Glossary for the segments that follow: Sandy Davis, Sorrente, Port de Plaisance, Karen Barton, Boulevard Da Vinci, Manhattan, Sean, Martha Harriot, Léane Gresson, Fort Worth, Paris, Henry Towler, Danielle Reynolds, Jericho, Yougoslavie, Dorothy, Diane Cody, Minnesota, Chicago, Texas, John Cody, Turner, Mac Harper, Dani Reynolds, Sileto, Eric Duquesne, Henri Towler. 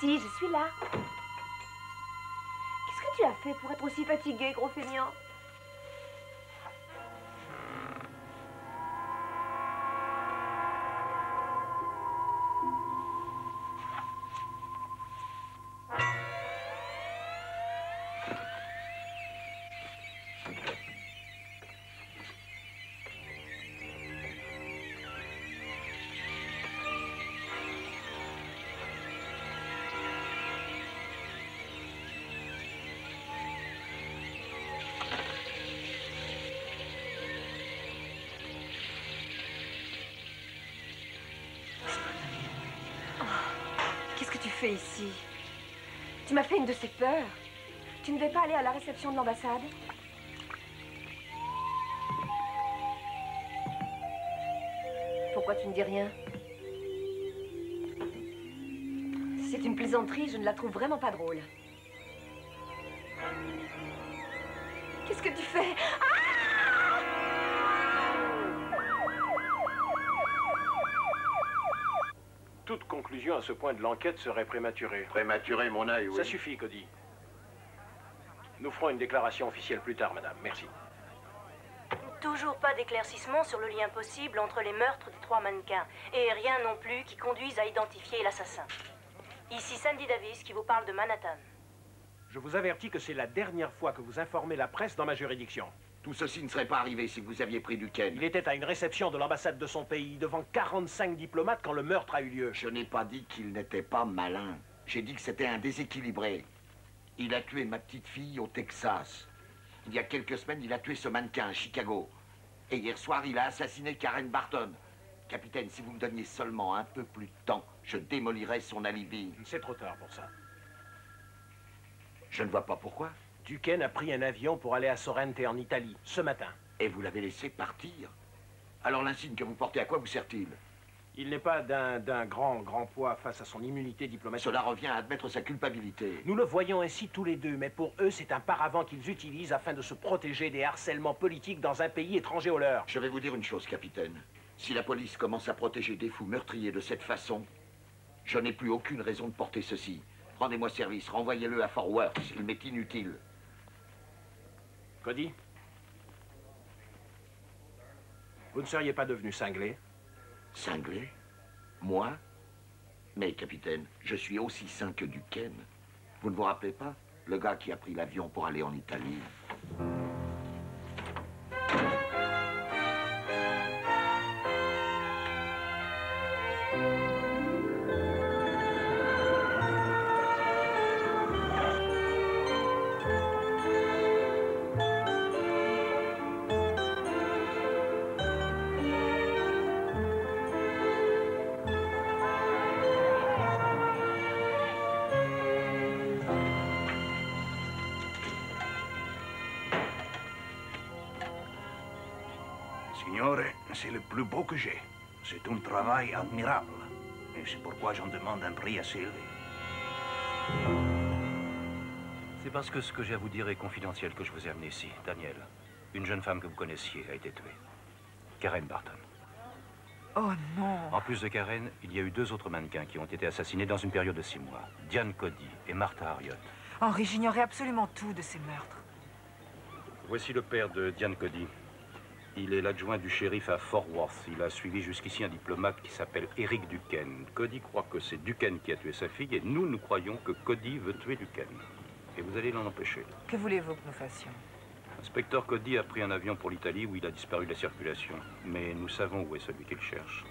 Si, je suis là. Qu'est-ce que tu as fait pour être aussi fatigué, gros feignant? Fais ici. Tu m'as fait une de ces peurs. Tu ne devais pas aller à la réception de l'ambassade? Pourquoi tu ne dis rien? Si c'est une plaisanterie, je ne la trouve vraiment pas drôle. Qu'est-ce que tu fais? Toute conclusion à ce point de l'enquête serait prématurée. Prématurée, mon œil, oui. Ça suffit, Cody. Nous ferons une déclaration officielle plus tard, madame. Merci. Toujours pas d'éclaircissement sur le lien possible entre les meurtres des trois mannequins. Et rien non plus qui conduise à identifier l'assassin. Ici Sandy Davis qui vous parle de Manhattan. Je vous avertis que c'est la dernière fois que vous informez la presse dans ma juridiction. Tout ceci ne serait pas arrivé si vous aviez pris Duquesne. Il était à une réception de l'ambassade de son pays, devant 45 diplomates quand le meurtre a eu lieu. Je n'ai pas dit qu'il n'était pas malin. J'ai dit que c'était un déséquilibré. Il a tué ma petite fille au Texas. Il y a quelques semaines, il a tué ce mannequin à Chicago. Et hier soir, il a assassiné Karen Barton. Capitaine, si vous me donniez seulement un peu plus de temps, je démolirais son alibi. C'est trop tard pour ça. Je ne vois pas pourquoi. Duquesne a pris un avion pour aller à Sorrente en Italie, ce matin. Et vous l'avez laissé partir? Alors l'insigne que vous portez, à quoi vous sert-il? Il n'est pas d'un grand poids face à son immunité diplomatique. Cela revient à admettre sa culpabilité. Nous le voyons ainsi tous les deux, mais pour eux, c'est un paravent qu'ils utilisent afin de se protéger des harcèlements politiques dans un pays étranger au leur. Je vais vous dire une chose, capitaine. Si la police commence à protéger des fous meurtriers de cette façon, je n'ai plus aucune raison de porter ceci. Rendez-moi service, renvoyez-le à Fort Worth, il m'est inutile. Cody, vous ne seriez pas devenu cinglé? Cinglé? Moi? Mais, capitaine, je suis aussi sain que Duquesne. Vous ne vous rappelez pas? Le gars qui a pris l'avion pour aller en Italie. C'est le plus beau que j'ai. C'est un travail admirable. Et c'est pourquoi j'en demande un prix assez élevé. C'est parce que ce que j'ai à vous dire est confidentiel que je vous ai amené ici. Danielle, une jeune femme que vous connaissiez a été tuée. Karen Barton. Oh non! En plus de Karen, il y a eu deux autres mannequins qui ont été assassinés dans une période de 6 mois. Diane Cody et Martha Harriot. Henri, j'ignorais absolument tout de ces meurtres. Voici le père de Diane Cody. Il est l'adjoint du shérif à Fort Worth. Il a suivi jusqu'ici un diplomate qui s'appelle Eric Duquesne. Cody croit que c'est Duquesne qui a tué sa fille et nous croyons que Cody veut tuer Duquesne. Et vous allez l'en empêcher. Que voulez-vous que nous fassions? L'inspecteur Cody a pris un avion pour l'Italie où il a disparu de la circulation. Mais nous savons où est celui qu'il cherche.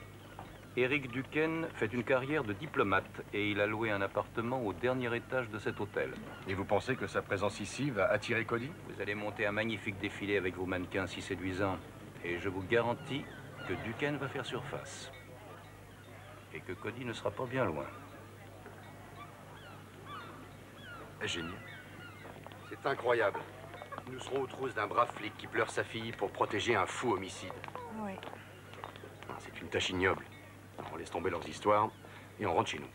Eric Duquesne fait une carrière de diplomate et il a loué un appartement au dernier étage de cet hôtel. Et vous pensez que sa présence ici va attirer Cody? Vous allez monter un magnifique défilé avec vos mannequins si séduisants. Et je vous garantis que Duquesne va faire surface. Et que Cody ne sera pas bien loin. Génial. C'est incroyable. Nous serons aux trousses d'un brave flic qui pleure sa fille pour protéger un fou homicide. Oui. C'est une tâche ignoble. On laisse tomber leurs histoires et on rentre chez nous.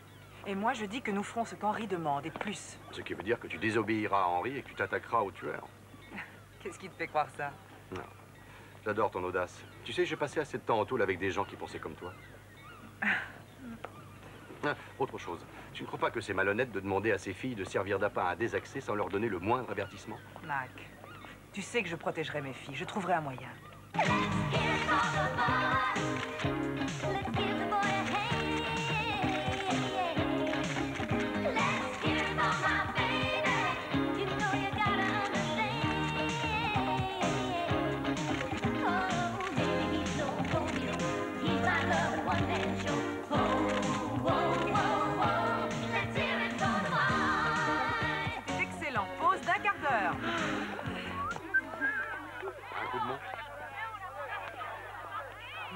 Et moi, je dis que nous ferons ce qu'Henri demande et plus. Ce qui veut dire que tu désobéiras à Henri et que tu t'attaqueras au tueur. Qu'est-ce qui te fait croire ça? Non. J'adore ton audace. Tu sais, j'ai passé assez de temps en tôle avec des gens qui pensaient comme toi. Autre chose, tu ne crois pas que c'est malhonnête de demander à ces filles de servir d'appât à un désaxé sans leur donner le moindre avertissement? Mac, tu sais que je protégerai mes filles, je trouverai un moyen.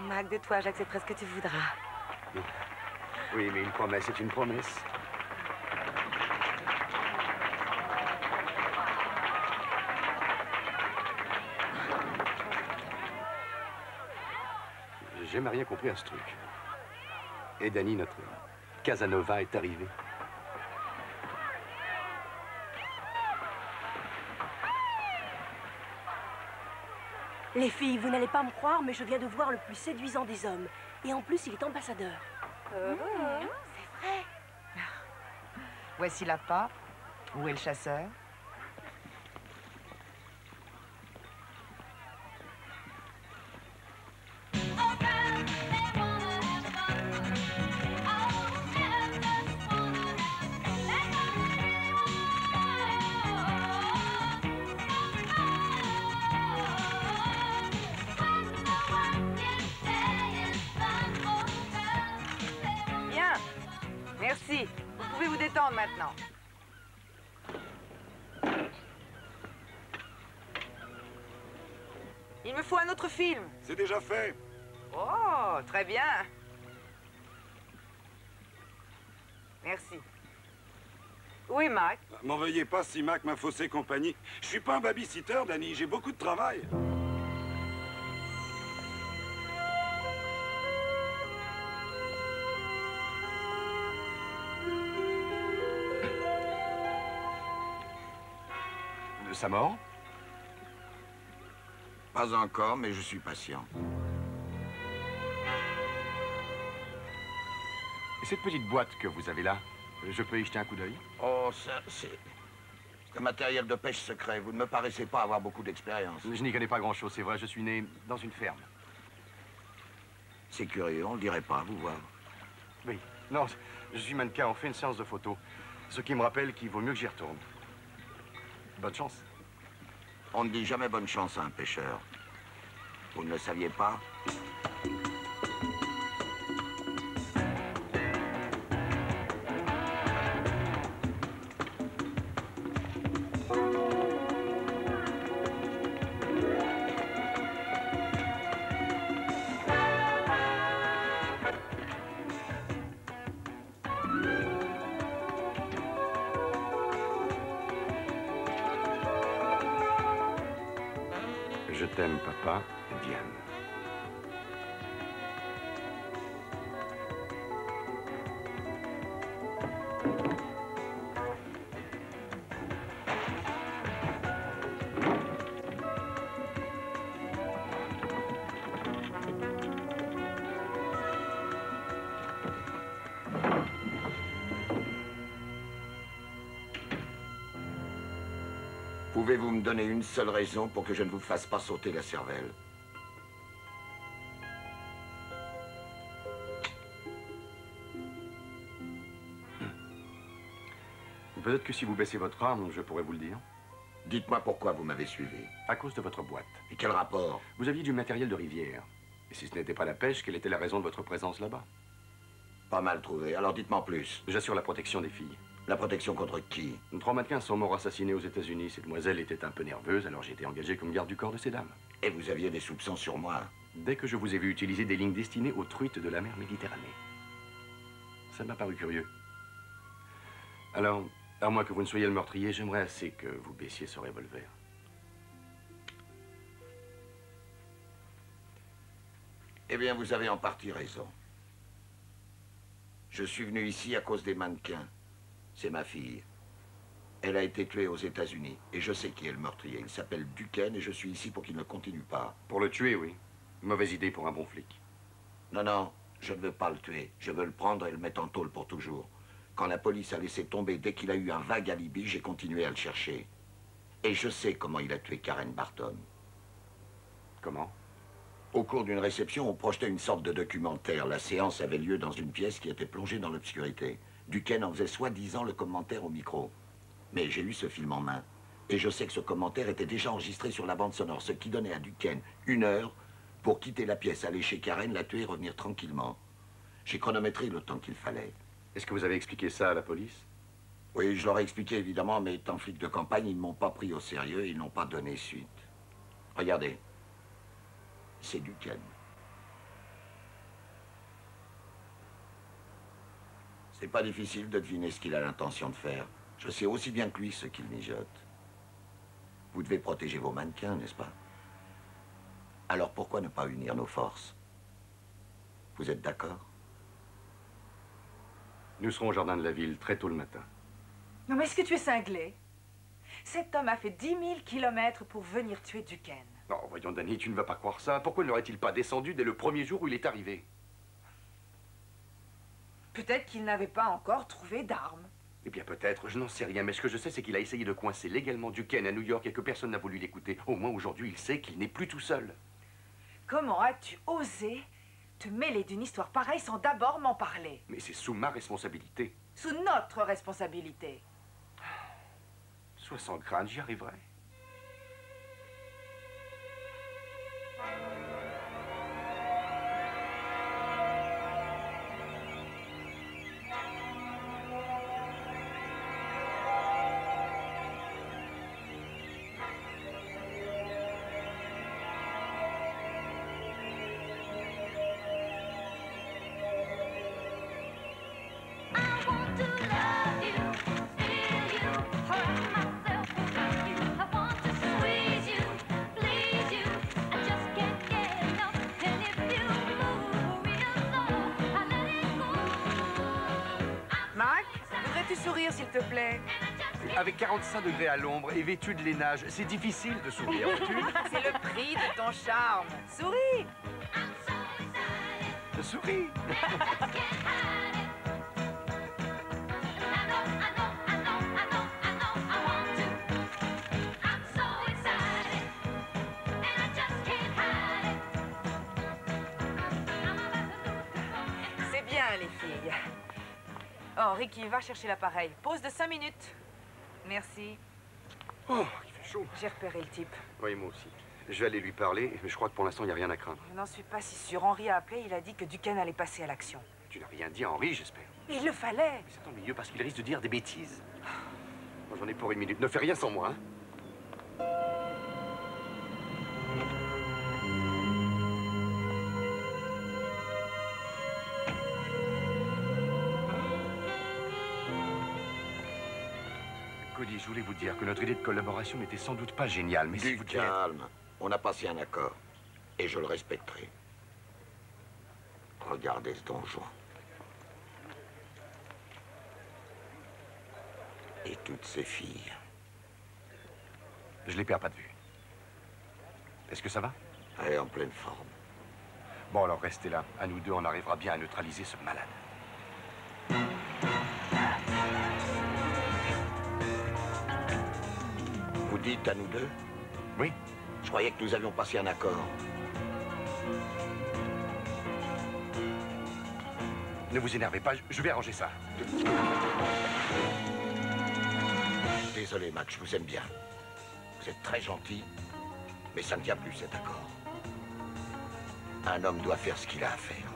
Mac, de toi, j'accepterai ce que tu voudras. Oui, mais une promesse est une promesse. J'ai jamais rien compris à ce truc. Et Danny, notre Casanova, est arrivé. Les filles, vous n'allez pas me croire, mais je viens de voir le plus séduisant des hommes. Et en plus, il est ambassadeur. C'est vrai. Voici l'appât. Où est le chasseur? Maintenant. Il me faut un autre film. C'est déjà fait. Oh, très bien. Merci. Où est Mac? M'en veuillez pas si Mac m'a faussé compagnie. Je suis pas un babysitter, Danny. J'ai beaucoup de travail. Sa mort? Pas encore, mais je suis patient. Et cette petite boîte que vous avez là, je peux y jeter un coup d'œil? Oh, ça, c'est un matériel de pêche secret. Vous ne me paraissez pas avoir beaucoup d'expérience. Je n'y connais pas grand-chose, c'est vrai. Je suis né dans une ferme. C'est curieux, on ne le dirait pas, vous voir. Oui. Non, je suis mannequin, on fait une séance de photos. Ce qui me rappelle qu'il vaut mieux que j'y retourne. Bonne chance. On ne dit jamais bonne chance à un pêcheur. Vous ne le saviez pas? Pouvez-vous me donner une seule raison pour que je ne vous fasse pas sauter la cervelle? Peut-être que si vous baissez votre arme, je pourrais vous le dire. Dites-moi pourquoi vous m'avez suivi. À cause de votre boîte. Et quel rapport? Vous aviez du matériel de rivière. Et si ce n'était pas la pêche, quelle était la raison de votre présence là-bas? Pas mal trouvé. Alors dites-moi en plus. J'assure la protection des filles. La protection contre qui? Trois mannequins sont morts assassinés aux États-Unis. Cette demoiselle était un peu nerveuse, alors j'ai été engagé comme garde du corps de ces dames. Et vous aviez des soupçons sur moi? Dès que je vous ai vu utiliser des lignes destinées aux truites de la mer Méditerranée. Ça m'a paru curieux. Alors, à moins que vous ne soyez le meurtrier, j'aimerais assez que vous baissiez ce revolver. Eh bien, vous avez en partie raison. Je suis venu ici à cause des mannequins. C'est ma fille. Elle a été tuée aux États-Unis et je sais qui est le meurtrier. Il s'appelle Duquesne et je suis ici pour qu'il ne continue pas. Pour le tuer, oui. Mauvaise idée pour un bon flic. Non, non, Je ne veux pas le tuer. Je veux le prendre et le mettre en tôle pour toujours. Quand la police a laissé tomber, dès qu'il a eu un vague alibi, j'ai continué à le chercher. Et je sais comment il a tué Karen Barton. Comment? Au cours d'une réception, on projetait une sorte de documentaire. La séance avait lieu dans une pièce qui était plongée dans l'obscurité. Duquesne en faisait soi-disant le commentaire au micro. Mais j'ai eu ce film en main. Et je sais que ce commentaire était déjà enregistré sur la bande sonore, ce qui donnait à Duquesne 1 heure pour quitter la pièce, aller chez Karen, la tuer et revenir tranquillement. J'ai chronométré le temps qu'il fallait. Est-ce que vous avez expliqué ça à la police? Oui, je leur ai expliqué évidemment, mais étant flic de campagne, ils ne m'ont pas pris au sérieux et ils n'ont pas donné suite. Regardez. C'est Duquesne. C'est pas difficile de deviner ce qu'il a l'intention de faire. Je sais aussi bien que lui ce qu'il mijote. Vous devez protéger vos mannequins, n'est-ce pas? Alors pourquoi ne pas unir nos forces? Vous êtes d'accord? Nous serons au jardin de la ville très tôt le matin. Non mais est-ce que tu es cinglé? Cet homme a fait 10 000 kilomètres pour venir tuer Duquesne. Non, voyons, Danny, tu ne vas pas croire ça. Pourquoi ne l'aurait-il pas descendu dès le premier jour où il est arrivé? Peut-être qu'il n'avait pas encore trouvé d'armes. Eh bien, peut-être, je n'en sais rien, mais ce que je sais, c'est qu'il a essayé de coincer légalement Duquesne à New York et que personne n'a voulu l'écouter. Au moins, aujourd'hui, il sait qu'il n'est plus tout seul. Comment as-tu osé te mêler d'une histoire pareille sans d'abord m'en parler? Mais c'est sous ma responsabilité. Sous notre responsabilité. 60 crânes, j'y arriverai. S'il te plaît. Avec 45 degrés à l'ombre et vêtu de lainage, c'est difficile de sourire. C'est le prix de ton charme. Souris. Souris. C'est bien, les filles. Oh, Ricky, va chercher l'appareil. Pause de 5 minutes. Merci. Oh, il fait chaud. J'ai repéré le type. Oui, moi aussi. Je vais aller lui parler, mais je crois que pour l'instant, il n'y a rien à craindre. Je n'en suis pas si sûre. Henri a appelé, il a dit que Duquesne allait passer à l'action. Tu n'as rien dit à Henri, j'espère. Il le fallait. Mais c'est tant mieux parce qu'il risque de dire des bêtises. Bon, j'en ai pour 1 minute. Ne fais rien sans moi, hein. Cody, je voulais vous dire que notre idée de collaboration n'était sans doute pas géniale, mais si vous... Calme. On a passé un accord, et je le respecterai. Regardez ce donjon. Et toutes ces filles. Je les perds pas de vue. Est-ce que ça va? Elle est en pleine forme. Bon, alors restez là. À nous deux, on arrivera bien à neutraliser ce malade. Dites à nous deux? Oui. Je croyais que nous avions passé un accord. Ne vous énervez pas, je vais arranger ça. Désolé, Mac, je vous aime bien. Vous êtes très gentil, mais ça ne tient plus cet accord. Un homme doit faire ce qu'il a à faire.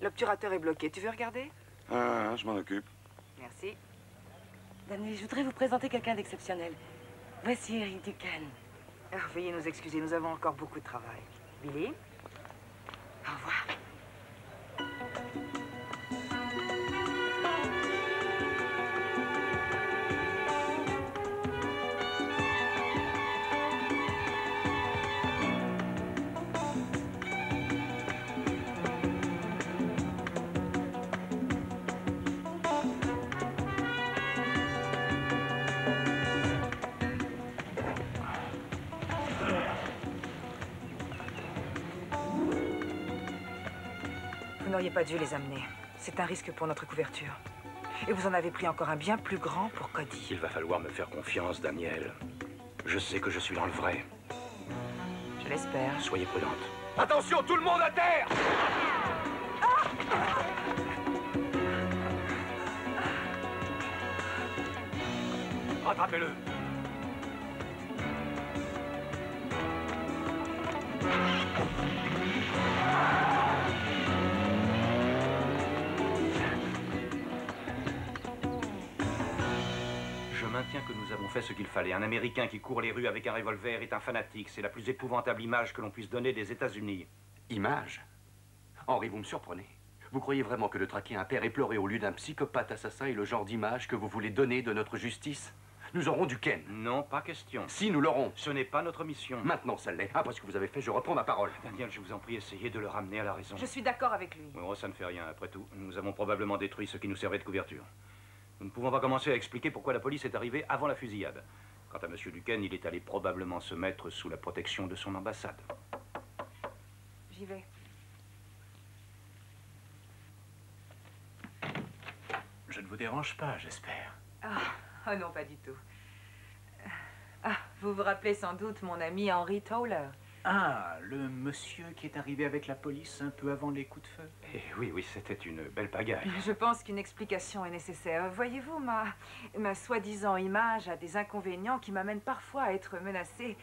L'obturateur est bloqué, tu veux regarder? Je m'en occupe. Merci. Danny, je voudrais vous présenter quelqu'un d'exceptionnel. Voici Eric Duquesne. Oh, veuillez nous excuser, nous avons encore beaucoup de travail. Billy, au revoir. n'auriez pas dû les amener. C'est un risque pour notre couverture. Et vous en avez pris encore un bien plus grand pour Cody. Il va falloir me faire confiance, Danielle. Je sais que je suis dans le vrai. Je l'espère. Soyez prudente. Attention, tout le monde à terre! Ah! Rattrapez-le. Je maintiens que nous avons fait ce qu'il fallait. Un Américain qui court les rues avec un revolver est un fanatique. C'est la plus épouvantable image que l'on puisse donner des États-Unis. Image? Henry, vous me surprenez. Vous croyez vraiment que de traquer un père éploré au lieu d'un psychopathe assassin est le genre d'image que vous voulez donner de notre justice? Nous aurons Duquesne. Non, pas question. Si, nous l'aurons. Ce n'est pas notre mission. Maintenant, ça l'est. Après ce que vous avez fait, je reprends ma parole. Daniel, je vous en prie, essayez de le ramener à la raison. Je suis d'accord avec lui. Oh, ça ne fait rien. Après tout, nous avons probablement détruit ce qui nous servait de couverture. Nous ne pouvons pas commencer à expliquer pourquoi la police est arrivée avant la fusillade. Quant à M. Duquesne, il est allé probablement se mettre sous la protection de son ambassade. J'y vais. Je ne vous dérange pas, j'espère. Oh non, pas du tout. Vous vous rappelez sans doute mon ami Henry Towler. Ah, le monsieur qui est arrivé avec la police un peu avant les coups de feu. Oui, c'était une belle pagaille. Je pense qu'une explication est nécessaire. Voyez-vous, ma soi-disant image a des inconvénients qui m'amènent parfois à être menacée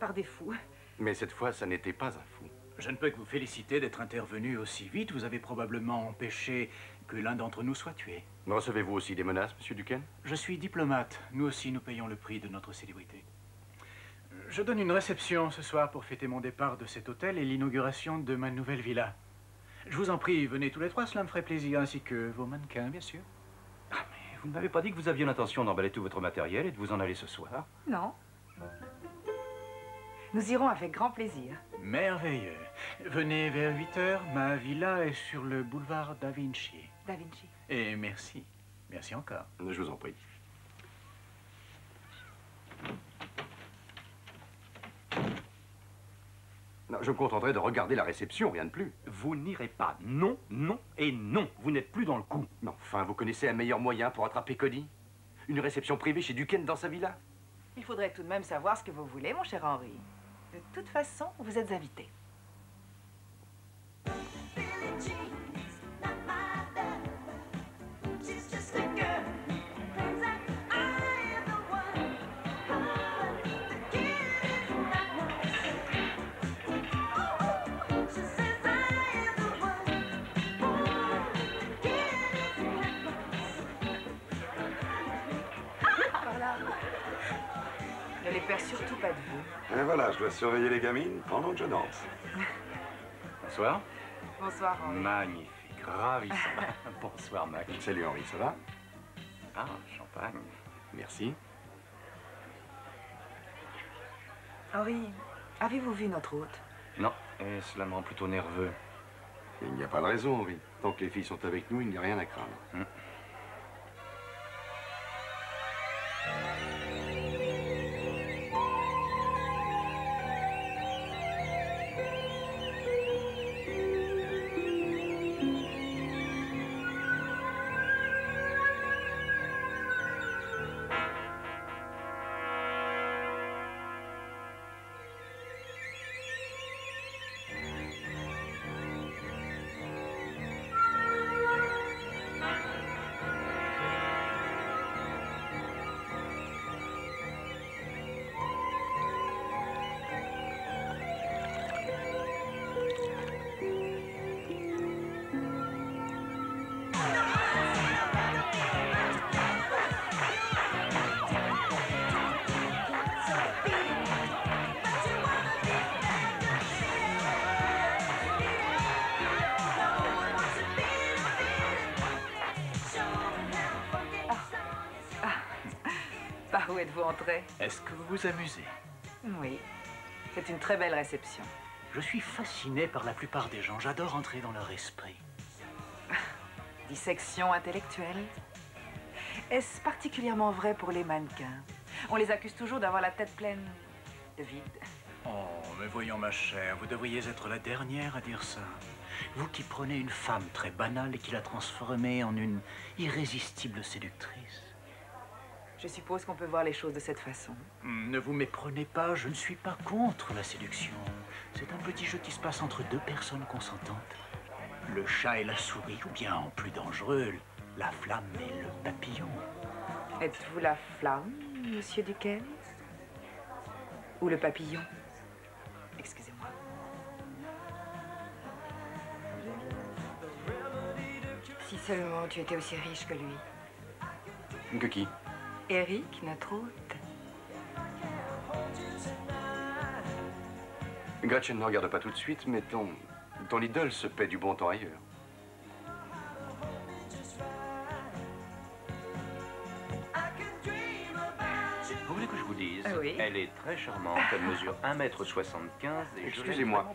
par des fous. Mais cette fois, ça n'était pas un fou. Je ne peux que vous féliciter d'être intervenu aussi vite. Vous avez probablement empêché que l'un d'entre nous soit tué. Recevez-vous aussi des menaces, monsieur Duquesne? Je suis diplomate. Nous aussi, nous payons le prix de notre célébrité. Je donne une réception ce soir pour fêter mon départ de cet hôtel et l'inauguration de ma nouvelle villa. Je vous en prie, venez tous les trois, cela me ferait plaisir, ainsi que vos mannequins, bien sûr. Ah, mais vous ne m'avez pas dit que vous aviez l'intention d'emballer tout votre matériel et de vous en aller ce soir? Non. Nous irons avec grand plaisir. Merveilleux. Venez vers 8 h, ma villa est sur le boulevard Da Vinci. Da Vinci. Et merci. Merci encore. Je vous en prie. Non, je me contenterai de regarder la réception, rien de plus. Vous n'irez pas. Non, non et non. Vous n'êtes plus dans le coup. Enfin, vous connaissez un meilleur moyen pour attraper Cody? Une réception privée chez Duquesne dans sa villa? Il faudrait tout de même savoir ce que vous voulez, mon cher Henry. De toute façon, vous êtes invité. Surtout pas de vous. Et voilà, je dois surveiller les gamines pendant que je danse. Bonsoir. Bonsoir, Henri. Magnifique, ravissant. Bonsoir, Mac. Salut, Henri, ça va? Ah, champagne. Merci. Henri, avez-vous vu notre hôte? Non, et cela me rend plutôt nerveux. Il n'y a pas de raison, Henri. Tant que les filles sont avec nous, il n'y a rien à craindre. Où êtes-vous entré? Est-ce que vous vous amusez? Oui, c'est une très belle réception. Je suis fasciné par la plupart des gens. J'adore entrer dans leur esprit. Dissection intellectuelle. Est-ce particulièrement vrai pour les mannequins? On les accuse toujours d'avoir la tête pleine de vide. Oh, mais voyons ma chère, vous devriez être la dernière à dire ça. Vous qui prenez une femme très banale et qui la transformez en une irrésistible séductrice. Je suppose qu'on peut voir les choses de cette façon. Ne vous méprenez pas, je ne suis pas contre la séduction. C'est un petit jeu qui se passe entre deux personnes consentantes. Le chat et la souris, ou bien, en plus dangereux, la flamme et le papillon. Êtes-vous la flamme, monsieur Duquesne? Ou le papillon? Excusez-moi. Si seulement tu étais aussi riche que lui. Que qui? Eric, notre hôte. Gretchen, ne regarde pas tout de suite, mais ton idole se paie du bon temps ailleurs. Vous voulez que je vous dise? Oui. Elle est très charmante, elle mesure 1,75 m et... Excusez-moi,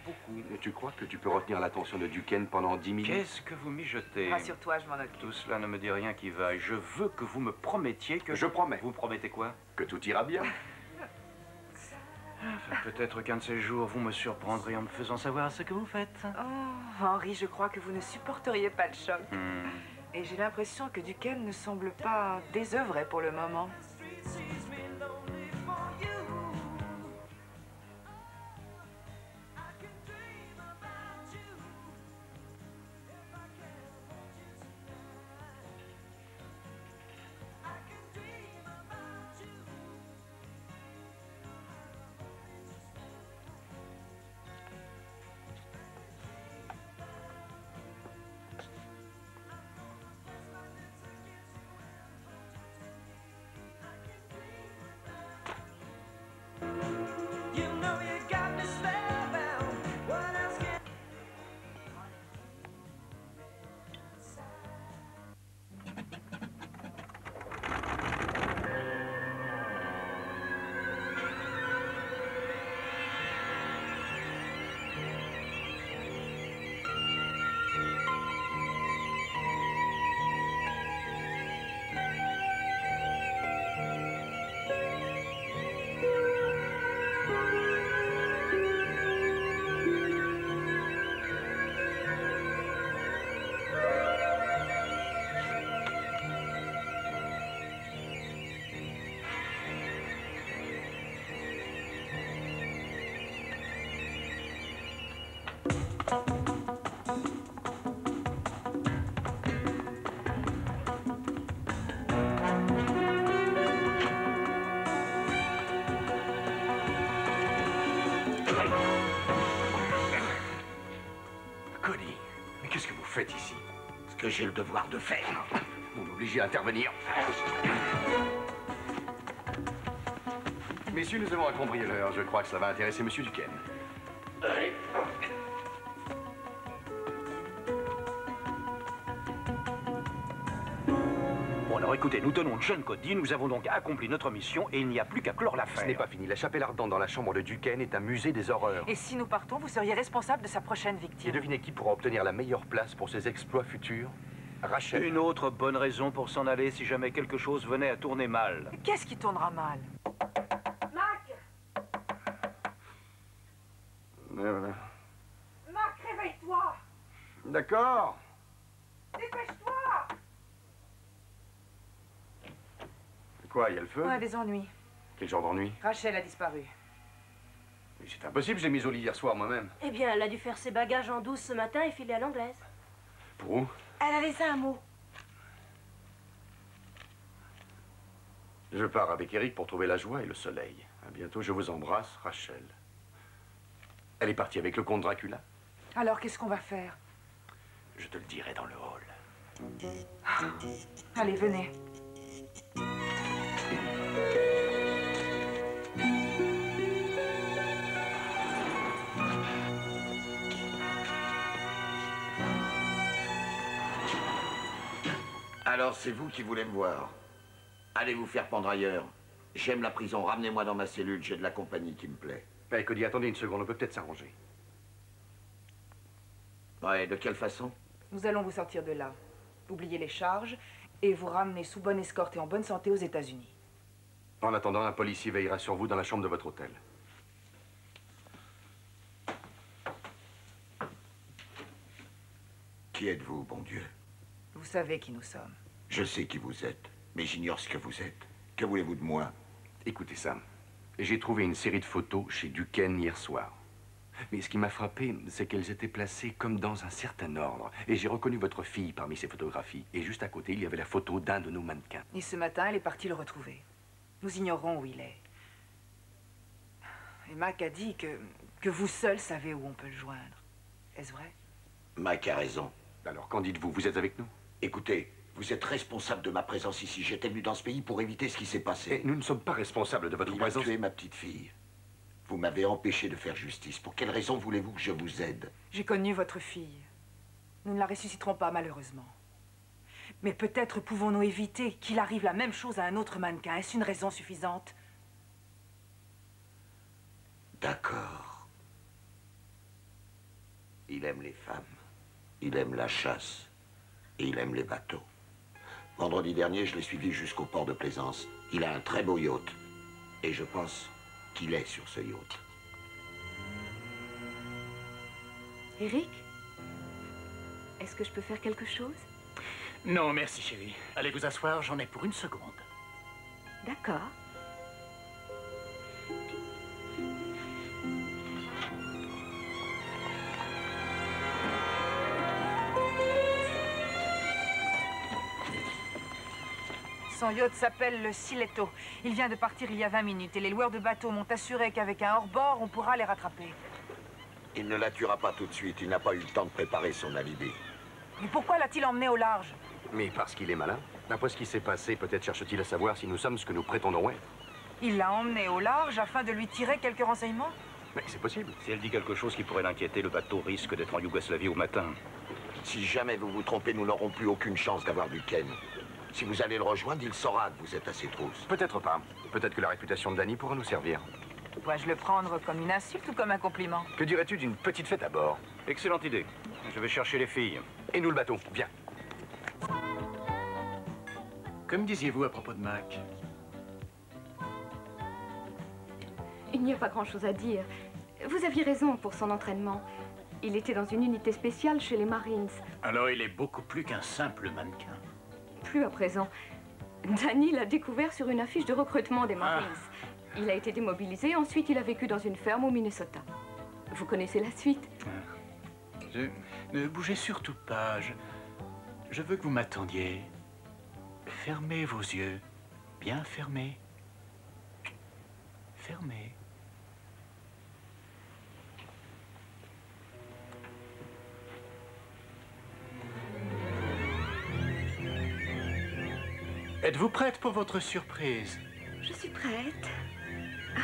tu crois que tu peux retenir l'attention de Duquesne pendant 10 minutes? Qu'est-ce que vous mijotez? Rassure-toi, je m'en occupe. Tout cela ne me dit rien qui vaille. Je veux que vous me promettiez que... Je promets. Vous promettez quoi? Que tout ira bien. Enfin, peut-être qu'un de ces jours, vous me surprendrez en me faisant savoir ce que vous faites. Oh, Henri, je crois que vous ne supporteriez pas le choc. Et j'ai l'impression que Duquesne ne semble pas désœuvré pour le moment. Ici. Ce que j'ai le devoir de faire. Vous m'obligez à intervenir. Messieurs, nous avons un cambrioleur. Je crois que ça va intéresser monsieur Duquesne. Allez. Bon, alors écoutez, nous tenons John Cody, nous avons donc accompli notre mission et il n'y a plus qu'à clore l'affaire. Ce n'est pas fini. La chapelle ardente dans la chambre de Duquesne est un musée des horreurs. Et si nous partons, vous seriez responsable de sa prochaine victime. Et devinez qui pourra obtenir la meilleure place pour ses exploits futurs? Rachel. Une autre bonne raison pour s'en aller si jamais quelque chose venait à tourner mal. Qu'est-ce qui tournera mal? Mac! Mac, réveille-toi! D'accord. Dépêche-toi! Quoi, il y a le feu? Ouais, des ennuis. Quel genre d'ennui? Rachel a disparu. Mais c'est impossible, je l'ai mise au lit hier soir moi-même. Eh bien, elle a dû faire ses bagages en douce ce matin et filer à l'anglaise. Pour où? Elle a laissé un mot. Je pars avec Eric pour trouver la joie et le soleil. À bientôt, je vous embrasse, Rachel. Elle est partie avec le comte Dracula. Alors, qu'est-ce qu'on va faire? Je te le dirai dans le hall. Ah. Allez, venez. Alors c'est vous qui voulez me voir? Allez vous faire pendre ailleurs. J'aime la prison, ramenez-moi dans ma cellule, j'ai de la compagnie qui me plaît. Ben, Cody, attendez une seconde, on peut peut-être s'arranger. Ouais, de quelle façon? Nous allons vous sortir de là. Oubliez les charges et vous ramenez sous bonne escorte et en bonne santé aux États-Unis. En attendant, un policier veillera sur vous dans la chambre de votre hôtel. Qui êtes-vous, bon Dieu? Vous savez qui nous sommes. Je sais qui vous êtes, mais j'ignore ce que vous êtes. Que voulez-vous de moi? Écoutez ça, j'ai trouvé une série de photos chez Duquesne hier soir. Mais ce qui m'a frappé, c'est qu'elles étaient placées comme dans un certain ordre. Et j'ai reconnu votre fille parmi ces photographies. Et juste à côté, il y avait la photo d'un de nos mannequins. Et ce matin, elle est partie le retrouver. Nous ignorons où il est. Et Mac a dit que vous seul savez où on peut le joindre. Est-ce vrai? Mac a raison. Alors, qu'en dites-vous? Vous êtes avec nous? Écoutez, vous êtes responsable de ma présence ici. J'étais venu dans ce pays pour éviter ce qui s'est passé. Et nous ne sommes pas responsables de votre présence. Il a tué ma petite fille. Vous m'avez empêché de faire justice. Pour quelle raison voulez-vous que je vous aide? J'ai connu votre fille. Nous ne la ressusciterons pas, malheureusement. Mais peut-être pouvons-nous éviter qu'il arrive la même chose à un autre mannequin. Est-ce une raison suffisante? D'accord. Il aime les femmes. Il aime la chasse. Et il aime les bateaux. Vendredi dernier, je l'ai suivi jusqu'au port de Plaisance. Il a un très beau yacht. Et je pense... qu'il est sur ce yacht. Eric, est-ce que je peux faire quelque chose? Non, merci chérie. Allez vous asseoir, j'en ai pour une seconde. D'accord. Son yacht s'appelle le Sileto. Il vient de partir il y a 20 minutes et les loueurs de bateaux m'ont assuré qu'avec un hors-bord, on pourra les rattraper. Il ne la tuera pas tout de suite. Il n'a pas eu le temps de préparer son alibi. Mais pourquoi l'a-t-il emmené au large? Mais parce qu'il est malin. D'après ce qui s'est passé, peut-être cherche-t-il à savoir si nous sommes ce que nous prétendons être. Il l'a emmené au large afin de lui tirer quelques renseignements? Mais c'est possible. Si elle dit quelque chose qui pourrait l'inquiéter, le bateau risque d'être en Yougoslavie au matin. Si jamais vous vous trompez, nous n'aurons plus aucune chance d'avoir Duquesne. Si vous allez le rejoindre, il saura que vous êtes à ses trousses. Peut-être pas. Peut-être que la réputation de Danny pourra nous servir. Dois-je le prendre comme une insulte ou comme un compliment? Que dirais-tu d'une petite fête à bord? Excellente idée. Je vais chercher les filles. Et nous le bateau. Viens. Que me disiez-vous à propos de Mac? Il n'y a pas grand-chose à dire. Vous aviez raison pour son entraînement. Il était dans une unité spéciale chez les Marines. Alors il est beaucoup plus qu'un simple mannequin. Plus à présent. Danny l'a découvert sur une affiche de recrutement des Marines. Il a été démobilisé, ensuite il a vécu dans une ferme au Minnesota. Vous connaissez la suite. Ne bougez surtout pas. Je veux que vous m'attendiez. Fermez vos yeux. Bien fermés. Fermez. Êtes-vous prête pour votre surprise? Je suis prête. Ah.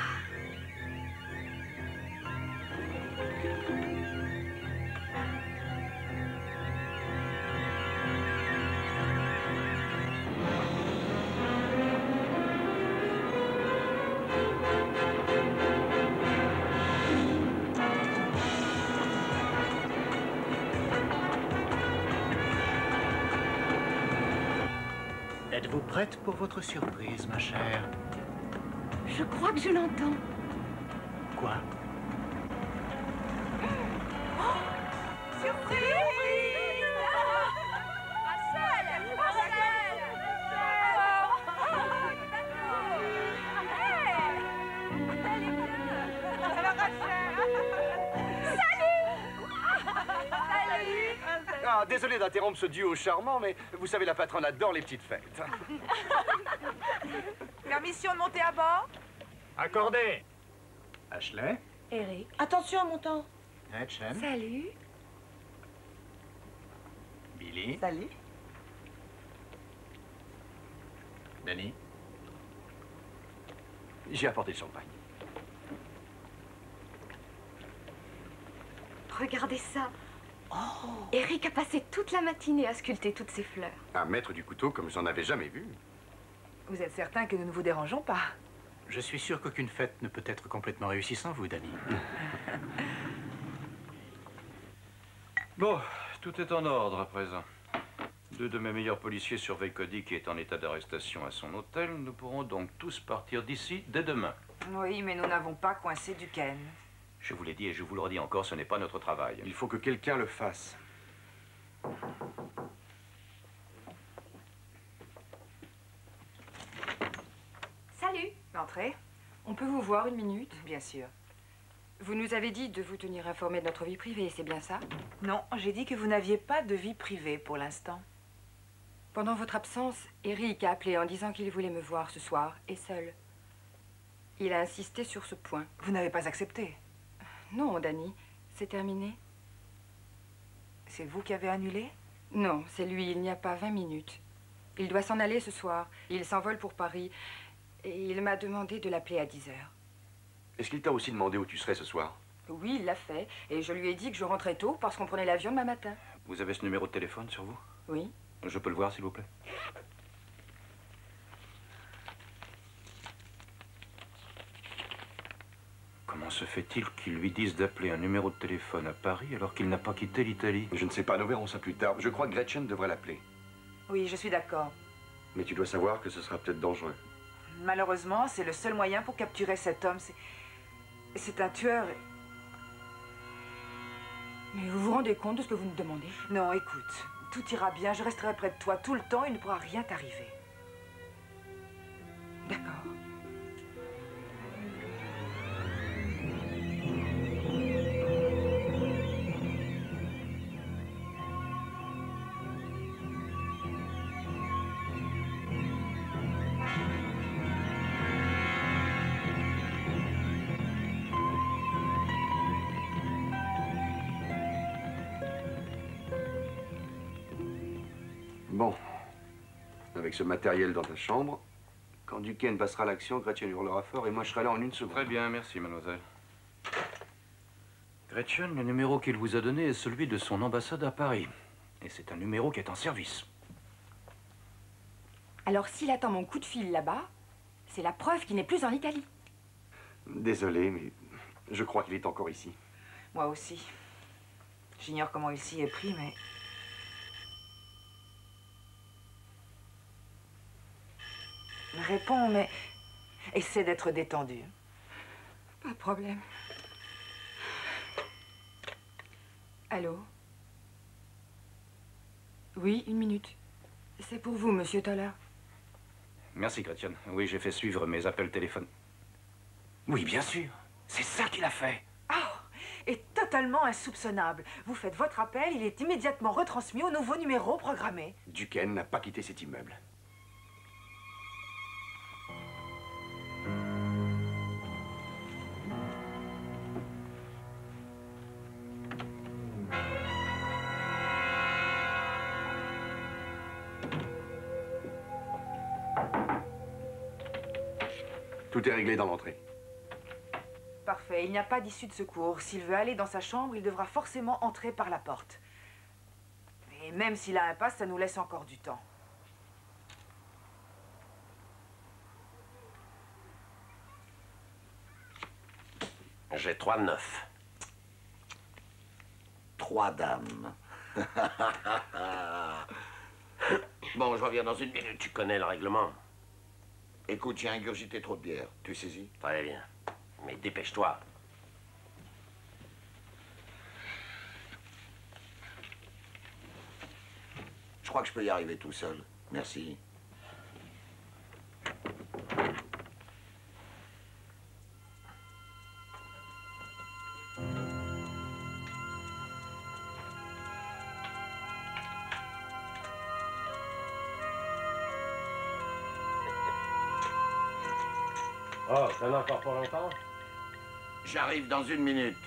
Êtes-vous prête pour votre surprise, ma chère? Je crois que je l'entends. Quoi? Oh! Surprise! Désolé d'interrompre ce duo charmant, mais vous savez, la patronne adore les petites fêtes. Permission de monter à bord? Accordé. Ashley? Eric? Attention à mon temps. Hachem? Salut. Billy? Salut. Danny? J'ai apporté le champagne. Regardez ça. Oh. Eric a passé toute la matinée à sculpter toutes ces fleurs. Un maître du couteau comme j'en avais jamais vu. Vous êtes certain que nous ne vous dérangeons pas? Je suis sûr qu'aucune fête ne peut être complètement réussie sans vous, Danny. Bon, tout est en ordre à présent. Deux de mes meilleurs policiers surveillent Cody qui est en état d'arrestation à son hôtel. Nous pourrons donc tous partir d'ici dès demain. Oui, mais nous n'avons pas coincé Duquesne. Je vous l'ai dit et je vous le redis encore, ce n'est pas notre travail. Il faut que quelqu'un le fasse. Salut. Entrez. On peut vous voir une minute? Bien sûr. Vous nous avez dit de vous tenir informé de notre vie privée, c'est bien ça? Non, j'ai dit que vous n'aviez pas de vie privée pour l'instant. Pendant votre absence, Eric a appelé en disant qu'il voulait me voir ce soir, et seul. Il a insisté sur ce point. Vous n'avez pas accepté? Non, Dani, c'est terminé. C'est vous qui avez annulé? Non, c'est lui, il n'y a pas 20 minutes. Il doit s'en aller ce soir, il s'envole pour Paris, et il m'a demandé de l'appeler à 10 heures. Est-ce qu'il t'a aussi demandé où tu serais ce soir? Oui, il l'a fait. Et je lui ai dit que je rentrais tôt parce qu'on prenait l'avion demain matin. Vous avez ce numéro de téléphone sur vous? Oui. Je peux le voir, s'il vous plaît? Comment se fait-il qu'ils lui disent d'appeler un numéro de téléphone à Paris alors qu'il n'a pas quitté l'Italie? Je ne sais pas, nous verrons ça plus tard. Je crois que Gretchen devrait l'appeler. Oui, je suis d'accord. Mais tu dois savoir que ce sera peut-être dangereux. Malheureusement, c'est le seul moyen pour capturer cet homme. C'est un tueur. Mais vous vous rendez compte de ce que vous me demandez? Non, écoute, tout ira bien, je resterai près de toi tout le temps, il ne pourra rien t'arriver. D'accord. Bon, avec ce matériel dans ta chambre, quand Duquesne passera à l'action, Gretchen hurlera fort et moi je serai là en une seconde. Très bien, merci mademoiselle. Gretchen, le numéro qu'il vous a donné est celui de son ambassade à Paris. Et c'est un numéro qui est en service. Alors s'il attend mon coup de fil là-bas, c'est la preuve qu'il n'est plus en Italie. Désolé, mais je crois qu'il est encore ici. Moi aussi. J'ignore comment il s'y est pris, mais... Réponds, mais essaie d'être détendu. Pas de problème. Allô? Oui, une minute. C'est pour vous, monsieur Towler. Merci, Gretchen. Oui, j'ai fait suivre mes appels téléphone. Oui, bien sûr. C'est ça qu'il a fait. Oh, et totalement insoupçonnable. Vous faites votre appel, il est immédiatement retransmis au nouveau numéro programmé. Duquesne n'a pas quitté cet immeuble. Tout est réglé dans l'entrée. Parfait. Il n'y a pas d'issue de secours. S'il veut aller dans sa chambre, il devra forcément entrer par la porte. Et même s'il a un pass, ça nous laisse encore du temps. J'ai 3 9. 3 dames. Bon, je reviens dans une minute. Tu connais le règlement. Écoute, j'ai ingurgité trop de bière. Tu saisis? Très bien. Mais dépêche-toi. Je crois que je peux y arriver tout seul. Merci. Oh, ça n'a encore pas longtemps? J'arrive dans une minute.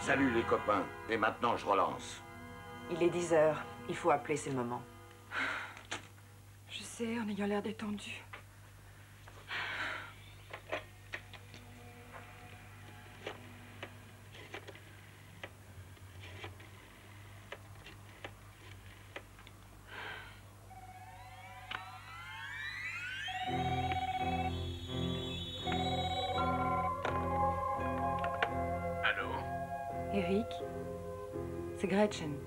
Salut les copains, et maintenant je relance. Il est 10 heures, il faut appeler, c'est le moment. Je sais, en ayant l'air détendu. C'est Gretchen.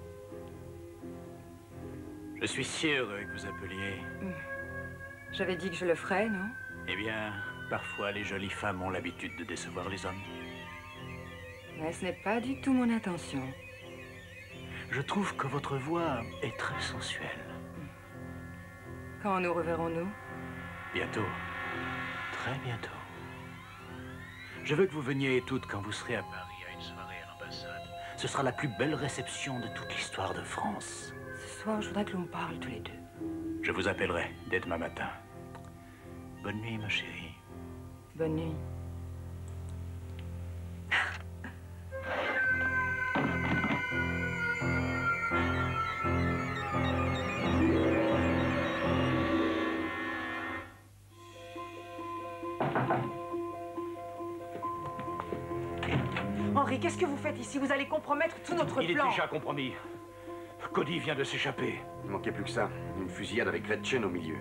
Je suis si heureux que vous appeliez. J'avais dit que je le ferais, non? Eh bien, parfois, les jolies femmes ont l'habitude de décevoir les hommes. Mais ce n'est pas du tout mon intention. Je trouve que votre voix est très sensuelle. Quand nous reverrons-nous? Bientôt. Très bientôt. Je veux que vous veniez toutes quand vous serez à Paris à une soirée à l'ambassade. Ce sera la plus belle réception de toute l'histoire de France. Ce soir, je voudrais que l'on parle tous les deux. Je vous appellerai dès demain matin. Bonne nuit, ma chérie. Bonne nuit. Henri, qu'est-ce que vous faites ici? Vous allez compromettre tout notre plan. Il est déjà compromis. Cody vient de s'échapper. Il ne manquait plus que ça. Une fusillade avec Gretchen au milieu.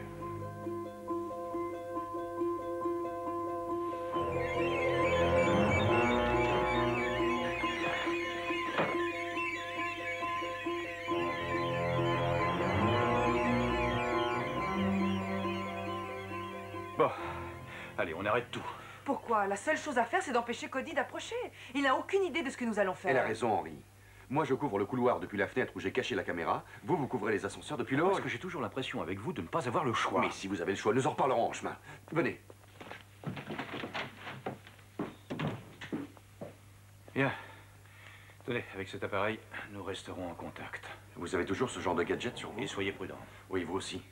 Bon, allez, on arrête tout. Pourquoi? La seule chose à faire, c'est d'empêcher Cody d'approcher. Il n'a aucune idée de ce que nous allons faire. Elle a raison, Henri. Moi, je couvre le couloir depuis la fenêtre où j'ai caché la caméra. Vous, vous couvrez les ascenseurs depuis l'autre. Parce que j'ai toujours l'impression avec vous de ne pas avoir le choix. Mais si vous avez le choix, nous en reparlerons en chemin. Venez. Bien. Tenez, avec cet appareil, nous resterons en contact. Vous avez toujours ce genre de gadget sur vous? Et soyez prudent. Oui, vous aussi.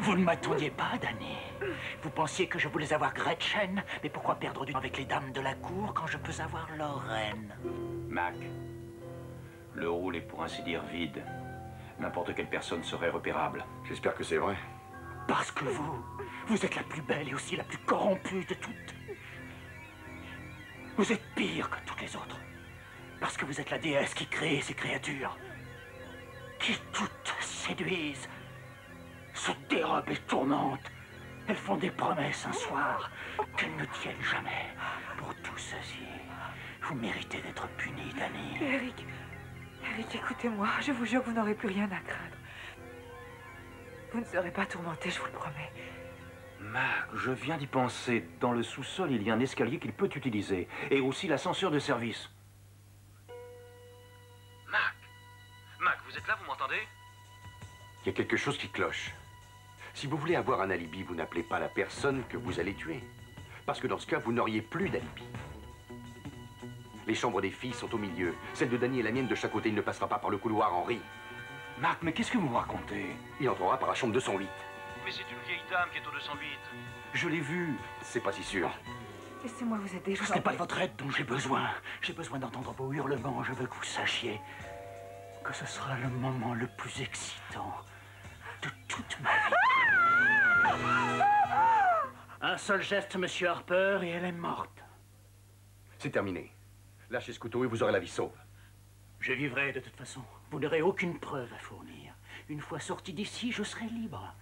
Vous ne m'attendiez pas, Danny. Vous pensiez que je voulais avoir Gretchen, mais pourquoi perdre du temps avec les dames de la cour quand je peux avoir Lorraine? Mac, le rôle est pour ainsi dire vide. N'importe quelle personne serait repérable. J'espère que c'est vrai. Parce que vous êtes la plus belle et aussi la plus corrompue de toutes. Vous êtes pire que toutes les autres. Parce que vous êtes la déesse qui crée ces créatures. Qui toutes séduisent. Se dérobent et tournantes. Elles font des promesses un soir qu'elles ne tiennent jamais. Pour tout ceci, vous méritez d'être puni, Danny. Eric, écoutez-moi. Je vous jure que vous n'aurez plus rien à craindre. Vous ne serez pas tourmenté, je vous le promets. Marc, je viens d'y penser. Dans le sous-sol, il y a un escalier qu'il peut utiliser. Et aussi l'ascenseur de service. Mac, vous êtes là, vous m'entendez? Il y a quelque chose qui cloche. Si vous voulez avoir un alibi, vous n'appelez pas la personne que vous allez tuer. Parce que dans ce cas, vous n'auriez plus d'alibi. Les chambres des filles sont au milieu. Celle de Danny et la mienne de chaque côté. Il ne passera pas par le couloir, Henri. Marc, mais qu'est-ce que vous racontez? Il entrera par la chambre 208. Mais c'est une vieille dame qui est au 208. Je l'ai vue. C'est pas si sûr. Laissez-moi vous aider, je vous en prie. Ce n'est pas de votre aide dont j'ai besoin. J'ai besoin d'entendre vos hurlements. Je veux que vous sachiez que ce sera le moment le plus excitant de toute ma vie. Un seul geste, monsieur Harper, et elle est morte. C'est terminé. Lâchez ce couteau et vous aurez la vie sauve. Je vivrai de toute façon. Vous n'aurez aucune preuve à fournir. Une fois sorti d'ici, je serai libre.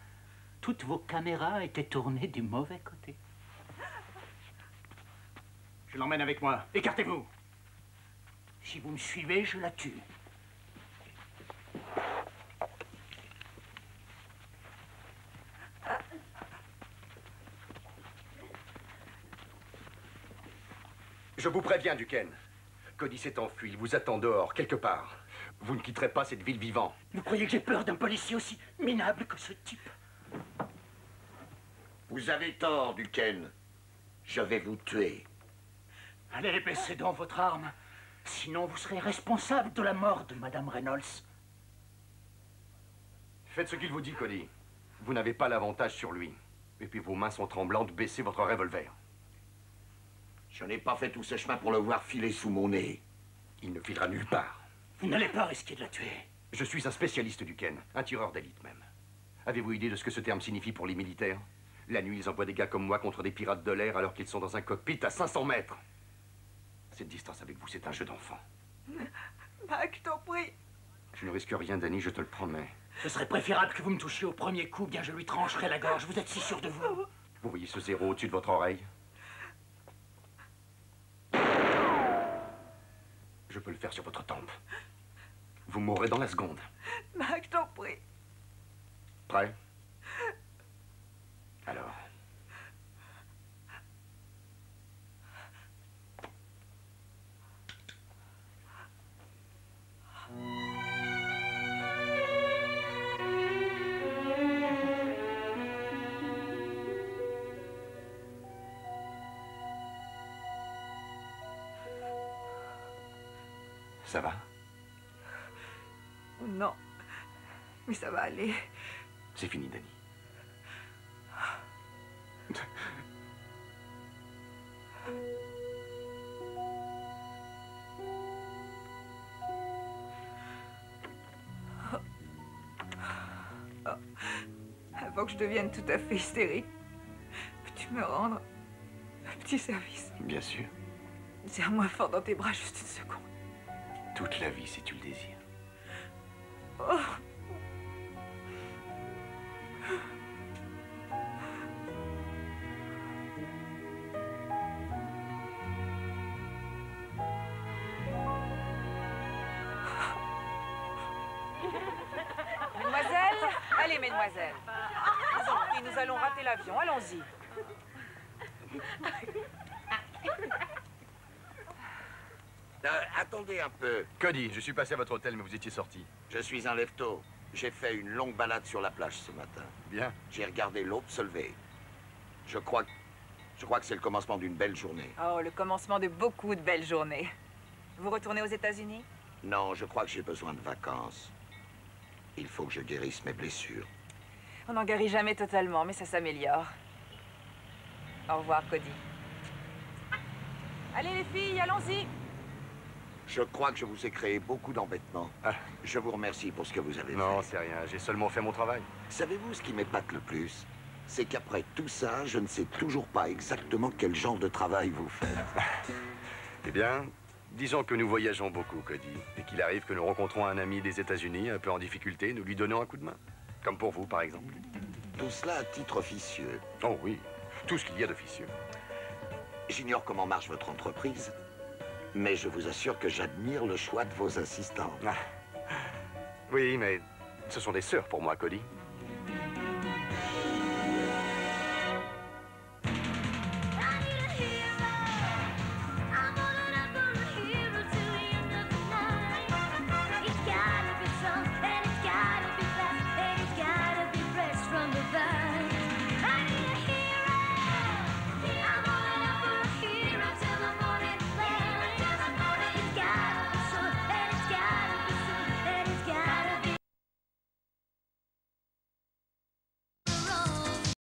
Toutes vos caméras étaient tournées du mauvais côté. Je l'emmène avec moi. Écartez-vous. Si vous me suivez, je la tue. Je vous préviens, Duquesne. Cody s'est enfui, il vous attend dehors, quelque part. Vous ne quitterez pas cette ville vivant. Vous croyez que j'ai peur d'un policier aussi minable que ce type? Vous avez tort, Duquesne. Je vais vous tuer. Allez, baissez donc votre arme. Sinon, vous serez responsable de la mort de Madame Reynolds. Faites ce qu'il vous dit, Cody. Vous n'avez pas l'avantage sur lui. Et puis vos mains sont tremblantes, baissez votre revolver. Je n'ai pas fait tout ce chemin pour le voir filer sous mon nez. Il ne filera nulle part. Vous n'allez pas risquer de la tuer. Je suis un spécialiste du Ken, un tireur d'élite même. Avez-vous idée de ce que ce terme signifie pour les militaires? La nuit, ils envoient des gars comme moi contre des pirates de l'air alors qu'ils sont dans un cockpit à 500 mètres. Cette distance avec vous, c'est un jeu d'enfant. Mac, t'en prie. Je ne risque rien, Danny, je te le promets. Ce serait préférable que vous me touchiez au premier coup, bien je lui trancherai la gorge. Vous êtes si sûr de vous? Vous voyez ce zéro au-dessus de votre oreille? Je peux le faire sur votre tempe. Vous mourrez dans la seconde. Mac, t'en prie. Prêt? Alors. Ça va? Non, mais ça va aller. C'est fini, Danny. Avant que je devienne tout à fait hystérique, peux-tu me rendre un petit service? Bien sûr. Serre-moi fort dans tes bras juste une seconde. Toute la vie, si tu le désires. Oh. Mademoiselle, allez, mesdemoiselles. Nous allons rater l'avion, allons-y. Attendez un peu. Cody, je suis passé à votre hôtel, mais vous étiez sorti. Je suis un lève-tôt. J'ai fait une longue balade sur la plage ce matin. Bien. J'ai regardé l'aube se lever. Je crois que c'est le commencement d'une belle journée. Oh, le commencement de beaucoup de belles journées. Vous retournez aux États-Unis? Non, je crois que j'ai besoin de vacances. Il faut que je guérisse mes blessures. On n'en guérit jamais totalement, mais ça s'améliore. Au revoir, Cody. Allez, les filles, allons-y. Je crois que je vous ai créé beaucoup d'embêtements. Ah. Je vous remercie pour ce que vous avez fait. Non, c'est rien. J'ai seulement fait mon travail. Savez-vous ce qui m'épate le plus? C'est qu'après tout ça, je ne sais toujours pas exactement quel genre de travail vous faites. Eh bien, disons que nous voyageons beaucoup, Cody. Et qu'il arrive que nous rencontrons un ami des États-Unis un peu en difficulté, nous lui donnons un coup de main. Comme pour vous, par exemple. Tout cela à titre officieux. Oh oui, tout ce qu'il y a d'officieux. J'ignore comment marche votre entreprise. Mais je vous assure que j'admire le choix de vos assistants. Ah. Oui, mais ce sont des sœurs pour moi, Cody.